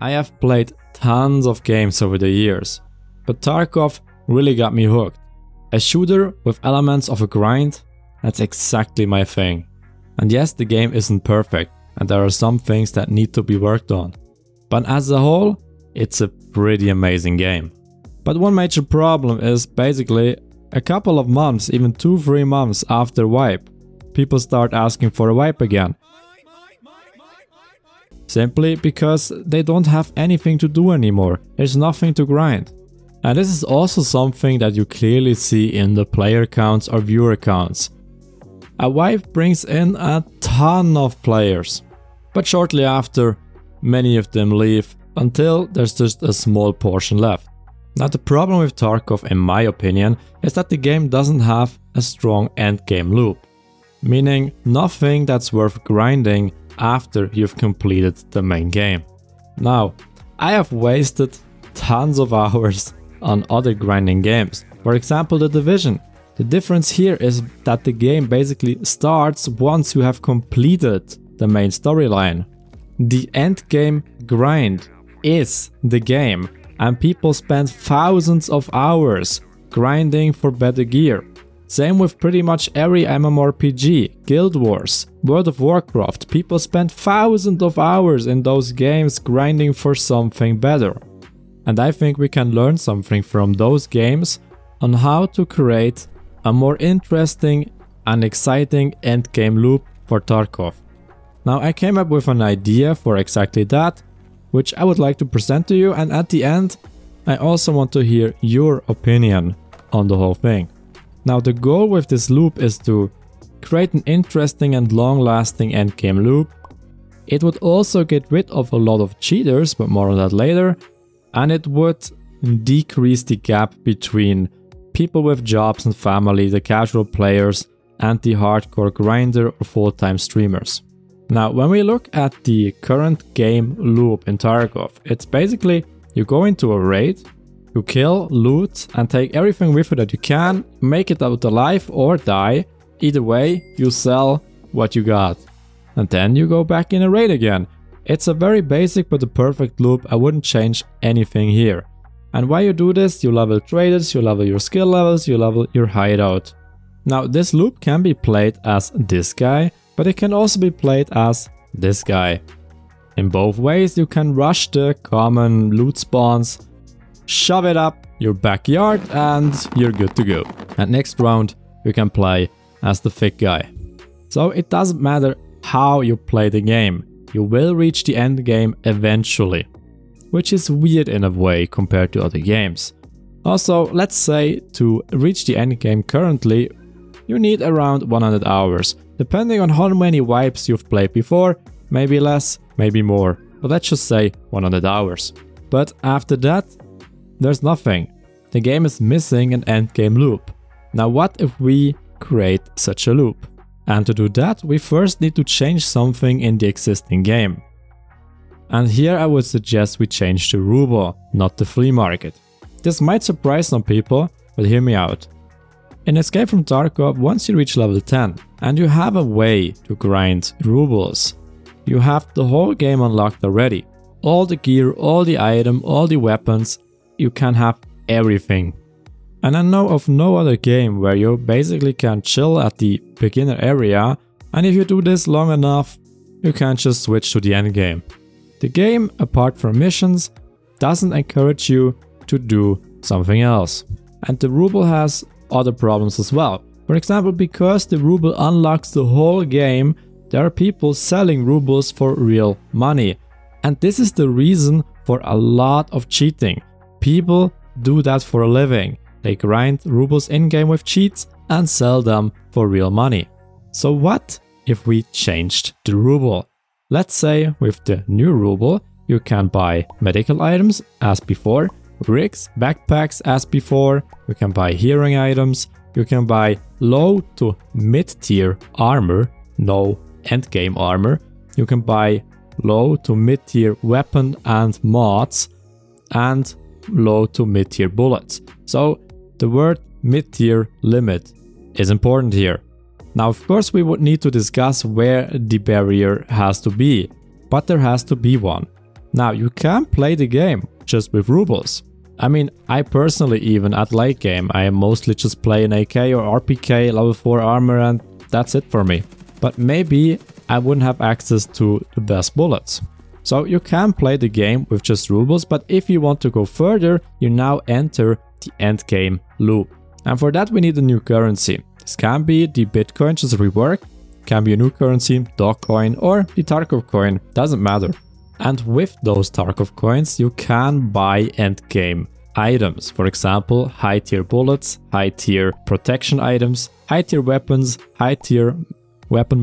I have played tons of games over the years, but Tarkov really got me hooked. A shooter with elements of a grind? That's exactly my thing. And yes, the game isn't perfect, and there are some things that need to be worked on. But as a whole, it's a pretty amazing game. But one major problem is basically a couple of months, even 2-3 months after wipe, people start asking for a wipe again. Simply because they don't have anything to do anymore, there's nothing to grind. And this is also something that you clearly see in the player counts or viewer counts. A wipe brings in a ton of players, but shortly after, many of them leave until there's just a small portion left. Now the problem with Tarkov, in my opinion, is that the game doesn't have a strong endgame loop, meaning nothing that's worth grinding after you've completed the main game. Now, I have wasted tons of hours on other grinding games, for example the Division. The difference here is that the game basically starts once you have completed the main storyline. The endgame grind is the game, and people spend thousands of hours grinding for better gear. Same with pretty much every MMORPG, Guild Wars, World of Warcraft. People spend thousands of hours in those games grinding for something better. And I think we can learn something from those games on how to create a more interesting and exciting endgame loop for Tarkov. Now I came up with an idea for exactly that, which I would like to present to you, and at the end I also want to hear your opinion on the whole thing. Now the goal with this loop is to create an interesting and long-lasting endgame loop. It would also get rid of a lot of cheaters, but more on that later, and it would decrease the gap between people with jobs and family, the casual players, and the hardcore grinder or full-time streamers. Now when we look at the current game loop in Tarkov, it's basically you go into a raid, you kill, loot, and take everything with you that you can, make it out alive or die. Either way, you sell what you got. And then you go back in a raid again. It's a very basic but a perfect loop. I wouldn't change anything here. And while you do this, you level traders, you level your skill levels, you level your hideout. Now this loop can be played as this guy, but it can also be played as this guy. In both ways, you can rush the common loot spawns, shove it up your backyard, and you're good to go. And next round you can play as the thick guy. So it doesn't matter how you play the game, you will reach the end game eventually. Which is weird in a way compared to other games. Also, let's say to reach the end game currently, you need around 100 hours. Depending on how many wipes you've played before, maybe less, maybe more. But let's just say 100 hours. But after that, there's nothing. The game is missing an endgame loop. Now what if we create such a loop? And to do that, we first need to change something in the existing game. And here I would suggest we change the ruble, not the flea market. This might surprise some people, but hear me out. In Escape from Tarkov, once you reach level 10 and you have a way to grind rubles, you have the whole game unlocked already. All the gear, all the item, all the weapons, you can have everything. And I know of no other game where you basically can chill at the beginner area, and if you do this long enough, you can just switch to the end game. The game, apart from missions, doesn't encourage you to do something else. And the ruble has other problems as well. For example, because the ruble unlocks the whole game, there are people selling rubles for real money. And this is the reason for a lot of cheating. People do that for a living. They grind rubles in-game with cheats and sell them for real money. So what if we changed the ruble? Let's say with the new ruble you can buy medical items as before, rigs, backpacks as before, you can buy healing items, you can buy low to mid-tier armor, no endgame armor, you can buy low to mid-tier weapon and mods, and low to mid-tier bullets. So the word mid-tier limit is important here. Now of course we would need to discuss where the barrier has to be, but there has to be one. Now, you can play the game just with rubles. I mean, I personally even at late game, I mostly just play an AK or RPK, level 4 armor, and that's it for me. But maybe I wouldn't have access to the best bullets. So you can play the game with just rubles, but if you want to go further, you now enter the end game loop. And for that we need a new currency. This can be the Bitcoin, just rework, can be a new currency, Dogcoin or the Tarkov coin, doesn't matter. And with those Tarkov coins, you can buy endgame items. For example, high tier bullets, high tier protection items, high tier weapon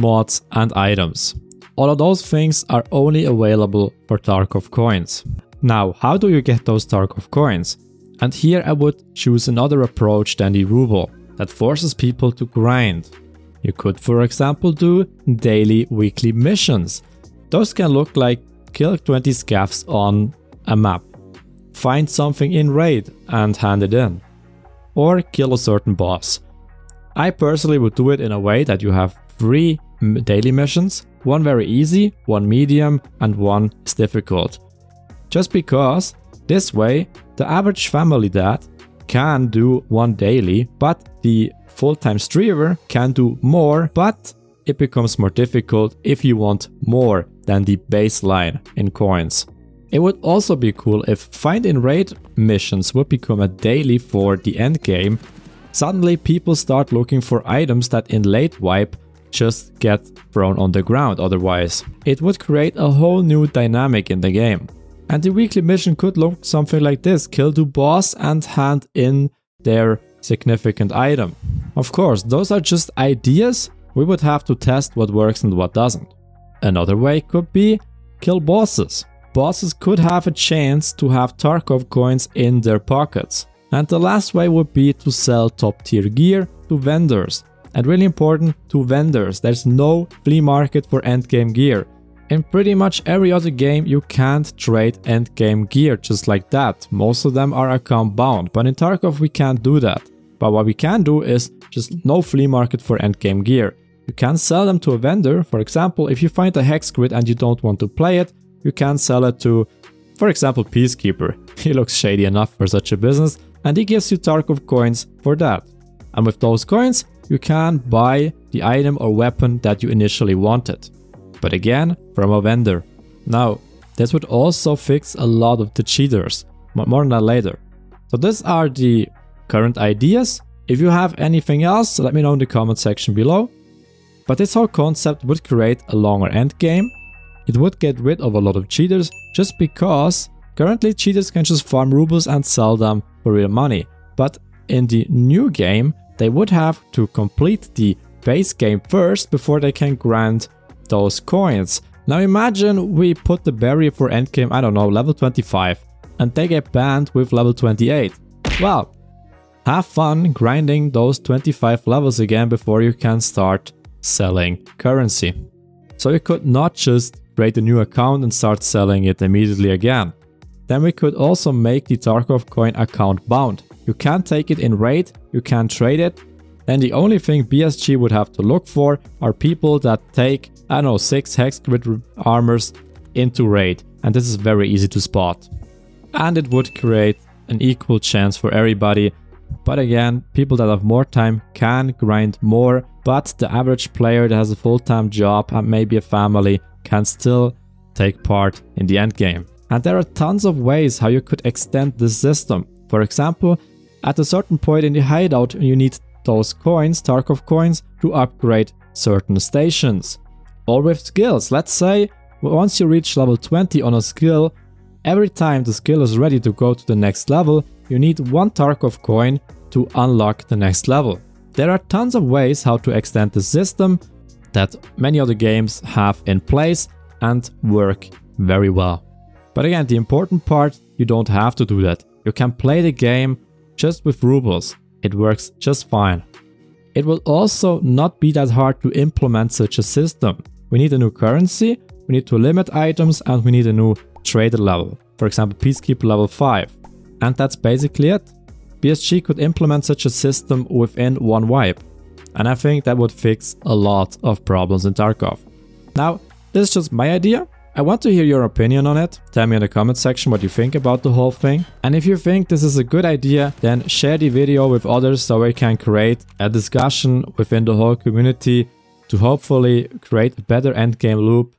mods and items. All of those things are only available for Tarkov coins. Now, how do you get those Tarkov coins? And here I would choose another approach than the ruble that forces people to grind. You could, for example, do daily, weekly missions. Those can look like kill 20 scavs on a map, find something in raid and hand it in, or kill a certain boss. I personally would do it in a way that you have 3 daily missions, one very easy, one medium and one is difficult. Just because this way the average family dad can do 1 daily, but the full-time streamer can do more, but it becomes more difficult if you want more than the baseline in coins. It would also be cool if find in raid missions would become a daily for the end game. Suddenly people start looking for items that in late wipe just get thrown on the ground otherwise. It would create a whole new dynamic in the game. And the weekly mission could look something like this, kill the boss and hand in their significant item. Of course, those are just ideas. We would have to test what works and what doesn't. Another way could be kill bosses. Bosses could have a chance to have Tarkov coins in their pockets. And the last way would be to sell top tier gear to vendors. And really important, to vendors. There's no flea market for endgame gear. In pretty much every other game you can't trade endgame gear just like that. Most of them are account bound, but in Tarkov we can't do that. But what we can do is just no flea market for endgame gear. You can sell them to a vendor. For example, if you find a hex grid and you don't want to play it, you can sell it to, for example, Peacekeeper. He looks shady enough for such a business and he gives you Tarkov coins for that. And with those coins, you can buy the item or weapon that you initially wanted. But again, from a vendor. Now, this would also fix a lot of the cheaters. More on that later. So these are the current ideas. If you have anything else, let me know in the comment section below. But this whole concept would create a longer endgame. It would get rid of a lot of cheaters just because currently cheaters can just farm rubles and sell them for real money. But in the new game, they would have to complete the base game first before they can grind those coins. Now imagine we put the barrier for endgame, I don't know, level 25 and they get banned with level 28. Well, have fun grinding those 25 levels again before you can start selling currency. So we could not just create a new account and start selling it immediately again. Then we could also make the Tarkov coin account bound. You can't take it in raid, you can't trade it. Then the only thing BSG would have to look for are people that take, I don't know, 6 hex grid armors into raid. And this is very easy to spot. And it would create an equal chance for everybody. But again, people that have more time can grind more, but the average player that has a full-time job and maybe a family can still take part in the endgame. And there are tons of ways how you could extend this system. For example, at a certain point in the hideout, you need those coins, Tarkov coins, to upgrade certain stations. Or with skills. Let's say once you reach level 20 on a skill, every time the skill is ready to go to the next level, you need 1 Tarkov coin to unlock the next level. There are tons of ways how to extend the system that many other games have in place and work very well. But again, the important part, you don't have to do that. You can play the game just with rubles. It works just fine. It will also not be that hard to implement such a system. We need a new currency, we need to limit items and we need a new trader level. For example, Peacekeeper level 5. And that's basically it. BSG could implement such a system within 1 wipe. And I think that would fix a lot of problems in Tarkov. Now, this is just my idea. I want to hear your opinion on it. Tell me in the comment section what you think about the whole thing. And if you think this is a good idea, then share the video with others so we can create a discussion within the whole community to hopefully create a better endgame loop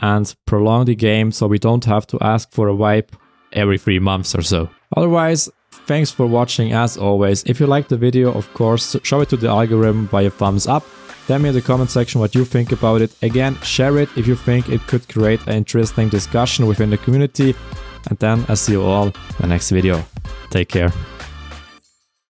and prolong the game so we don't have to ask for a wipe every 3 months or so. Otherwise, thanks for watching as always. If you liked the video, of course, show it to the algorithm by a thumbs up. Tell me in the comment section what you think about it. Again, share it if you think it could create an interesting discussion within the community. And then I see you all in the next video. Take care.